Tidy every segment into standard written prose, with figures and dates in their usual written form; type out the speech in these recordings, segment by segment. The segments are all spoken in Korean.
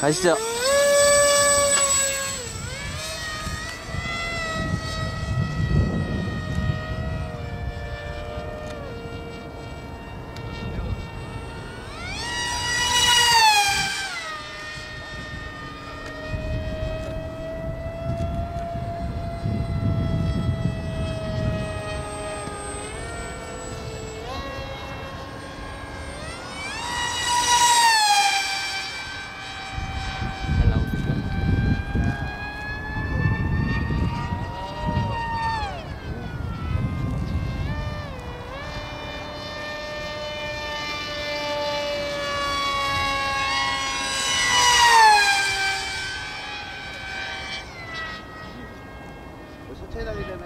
가시죠.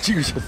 찍으셨어.